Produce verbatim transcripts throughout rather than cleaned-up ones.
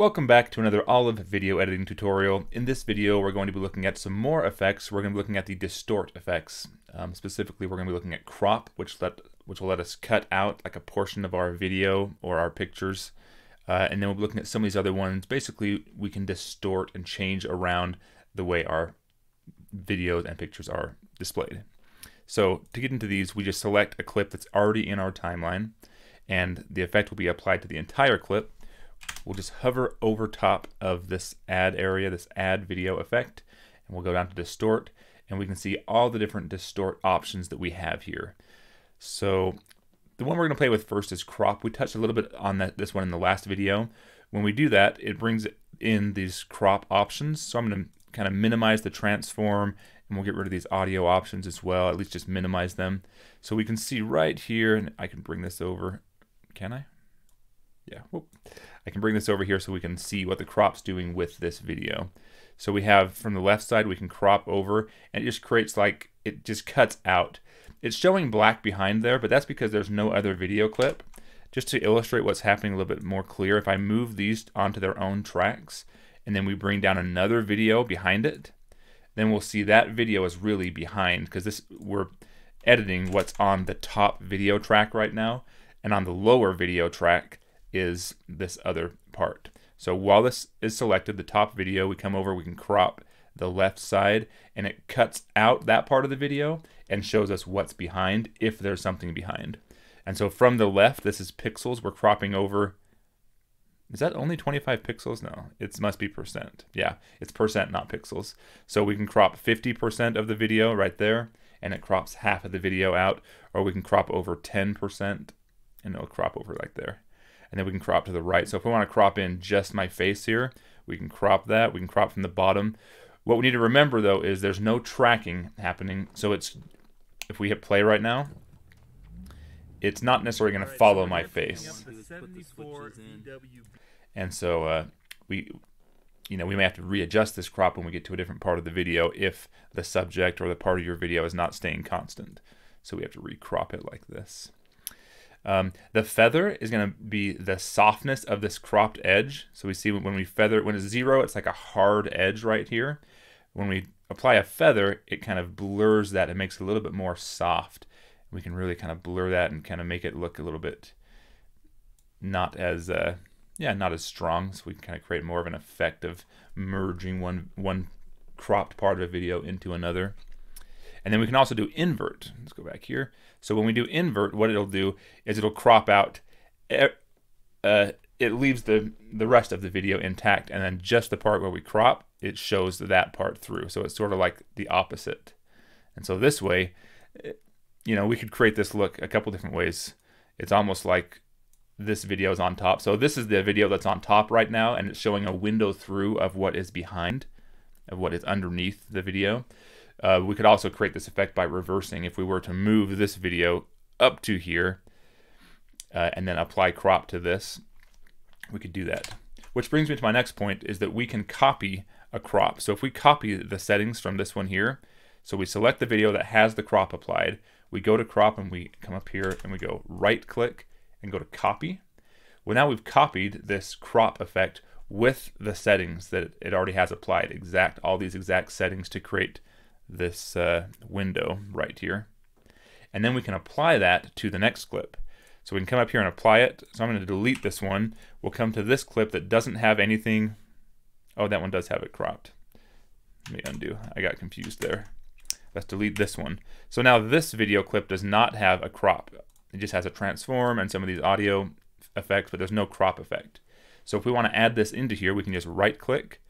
Welcome back to another Olive video editing tutorial. In this video, we're going to be looking at some more effects. We're going to be looking at the distort effects. Um, specifically, we're going to be looking at crop, which let which will let us cut out like a portion of our video or our pictures. Uh, and then we'll be looking at some of these other ones. Basically, we can distort and change around the way our videos and pictures are displayed. So to get into these, we just select a clip that's already in our timeline, and the effect will be applied to the entire clip. We'll just hover over top of this add area, this add video effect, and we'll go down to distort, and we can see all the different distort options that we have here. So the one we're going to play with first is crop. We touched a little bit on that, this one in the last video. When we do that, it brings in these crop options. So I'm going to kind of minimize the transform, and we'll get rid of these audio options as well, at least just minimize them. So we can see right here, and I can bring this over. Can I? Yeah, whoop. I can bring this over here so we can see what the crop's doing with this video. So we have, from the left side, we can crop over, and it just creates like, it just cuts out. It's showing black behind there, but that's because there's no other video clip. Just to illustrate what's happening a little bit more clear, if I move these onto their own tracks, and then we bring down another video behind it, then we'll see that video is really behind, because this we're editing what's on the top video track right now, and on the lower video track is this other part. So while this is selected, the top video, we come over, we can crop the left side, and it cuts out that part of the video and shows us what's behind, if there's something behind. And so from the left, this is pixels. We're cropping over. Is that only twenty-five pixels? No, it must be percent. Yeah, it's percent, not pixels. So we can crop fifty percent of the video right there, and it crops half of the video out, or we can crop over ten percent, and it'll crop over right there. And then we can crop to the right. So if we want to crop in just my face here, we can crop that. We can crop from the bottom. What we need to remember, though, is there's no tracking happening. So it's, if we hit play right now, it's not necessarily going to follow my face. And so uh, we, you know, we may have to readjust this crop when we get to a different part of the video if the subject or the part of your video is not staying constant. So we have to recrop it like this. Um, the feather is going to be the softness of this cropped edge. So we see when we feather, when it's zero, it's like a hard edge right here. When we apply a feather, it kind of blurs that. It makes it a little bit more soft. We can really kind of blur that and kind of make it look a little bit not as, uh, yeah, not as strong. So we can kind of create more of an effect of merging one, one cropped part of a video into another. And then we can also do invert. Let's go back here. So when we do invert, what it'll do is it'll crop out. Uh, it leaves the, the rest of the video intact, and then just the part where we crop, it shows that part through. So it's sort of like the opposite. And so this way, you know, we could create this look a couple different ways. It's almost like this video is on top. So this is the video that's on top right now, and it's showing a window through of what is behind, of what is underneath the video. Uh, we could also create this effect by reversing. If we were to move this video up to here uh, and then apply crop to this, we could do that. Which brings me to my next point, is that we can copy a crop. So if we copy the settings from this one here, so we select the video that has the crop applied, we go to crop and we come up here and we go right click and go to copy. Well, now we've copied this crop effect with the settings that it already has applied, exact, all these exact settings to create this uh, window right here. And then we can apply that to the next clip. So we can come up here and apply it. So I'm going to delete this one. We'll come to this clip that doesn't have anything. Oh, that one does have it cropped. Let me undo. I got confused there. Let's delete this one. So now this video clip does not have a crop. It just has a transform and some of these audio effects, but there's no crop effect. So if we want to add this into here, we can just right click.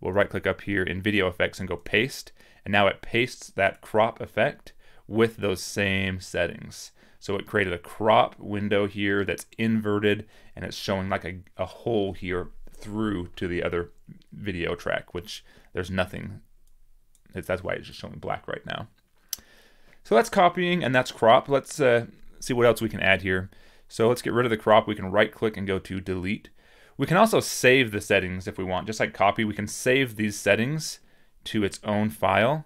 We'll right click up here in video effects and go paste. And now it pastes that crop effect with those same settings. So it created a crop window here that's inverted, and it's showing like a, a hole here through to the other video track, which there's nothing. It's, that's why it's just showing black right now. So that's copying and that's crop. Let's uh, see what else we can add here. So let's get rid of the crop. We can right click and go to delete. We can also save the settings if we want. Just like copy, we can save these settings to its own file,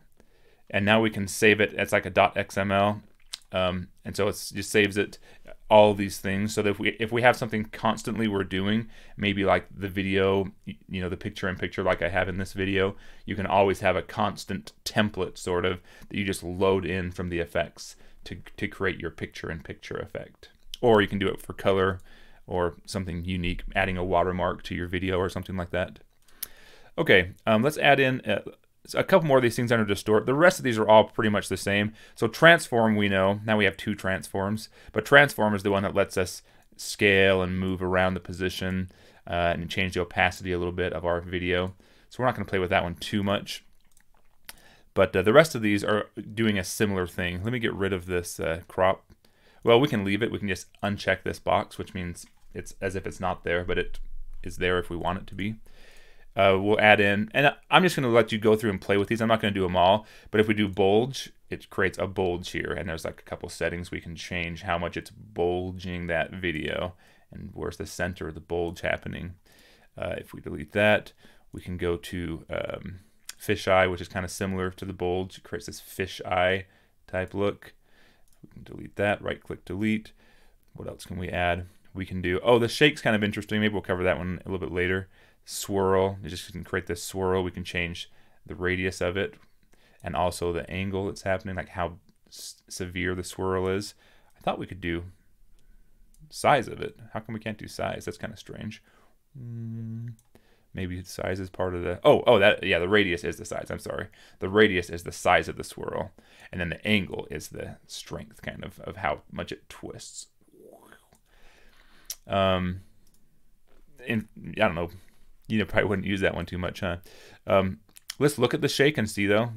and now we can save it. It's like a .xml, um, and so it just saves it. all these things, so that if we if we have something constantly we're doing, maybe like the video, you know, the picture in picture like I have in this video, you can always have a constant template sort of that you just load in from the effects to, to create your picture in picture effect. Or you can do it for color or something unique, adding a watermark to your video or something like that. Okay, um, let's add in a, a couple more of these things under distort. The rest of these are all pretty much the same. So transform, we know, now we have two transforms, but transform is the one that lets us scale and move around the position uh, and change the opacity a little bit of our video. So we're not gonna play with that one too much. But uh, the rest of these are doing a similar thing. Let me get rid of this uh, crop. Well, we can leave it, we can just uncheck this box, which means it's as if it's not there, but it is there if we want it to be. Uh, we'll add in, and I'm just gonna let you go through and play with these. I'm not gonna do them all, but if we do bulge, it creates a bulge here, and there's like a couple settings we can change how much it's bulging that video, and where's the center of the bulge happening. Uh, if we delete that, we can go to um, fisheye, which is kind of similar to the bulge. It creates this fisheye type look. We can delete that, right click delete. What else can we add? We can do, oh, the shake's kind of interesting. Maybe we'll cover that one a little bit later. Swirl, it just can create this swirl. We can change the radius of it and also the angle it's happening, like how severe the swirl is. I thought we could do size of it. How come we can't do size? That's kind of strange. Mm, maybe size is part of the, oh, oh, that, yeah, the radius is the size, I'm sorry. The radius is the size of the swirl, and then the angle is the strength, kind of, of how much it twists. Um, and I don't know, you know, probably wouldn't use that one too much, huh? Um, let's look at the shake and see, though.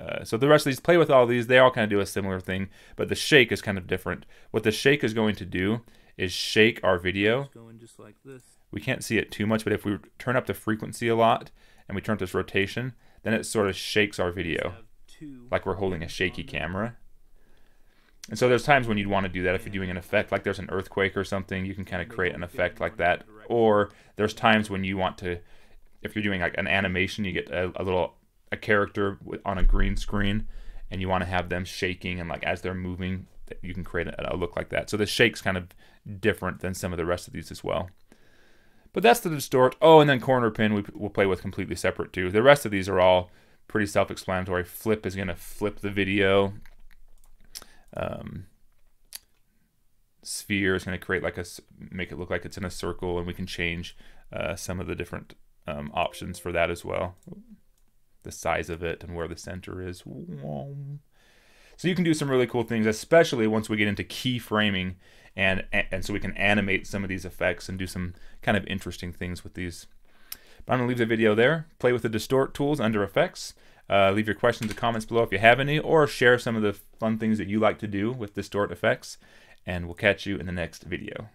Uh, so the rest of these, play with all these. They all kind of do a similar thing, but the shake is kind of different. What the shake is going to do is shake our video. It's going just like this. We can't see it too much, but if we turn up the frequency a lot and we turn up this rotation, then it sort of shakes our video, like we're holding a shaky camera. And so there's times when you'd want to do that if you're doing an effect, like there's an earthquake or something, you can kind of create an effect like that. Or there's times when you want to, if you're doing like an animation, you get a, a little, a character on a green screen and you want to have them shaking, and like as they're moving, you can create a, a look like that. So the shake's kind of different than some of the rest of these as well. But that's the distort. Oh, and then corner pin we, we'll play with completely separate too. The rest of these are all pretty self-explanatory. Flip is going to flip the video. Um, sphere is going to create like a, make it look like it's in a circle, and we can change uh, some of the different um, options for that as well. The size of it and where the center is. So you can do some really cool things, especially once we get into keyframing, and, and so we can animate some of these effects and do some kind of interesting things with these. But I'm going to leave the video there. Play with the distort tools under effects. Uh, leave your questions and comments below if you have any, or share some of the fun things that you like to do with distort effects, and we'll catch you in the next video.